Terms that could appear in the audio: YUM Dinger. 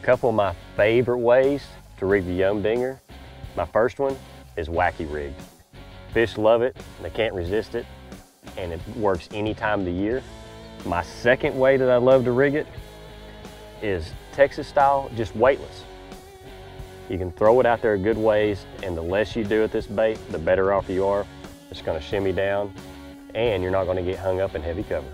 A couple of my favorite ways to rig the YUM Dinger. My first one is wacky rigged. Fish love it, they can't resist it, and it works any time of the year. My second way that I love to rig it is Texas style, just weightless. You can throw it out there a good ways, and the less you do with this bait, the better off you are. It's gonna shimmy down, and you're not gonna get hung up in heavy cover.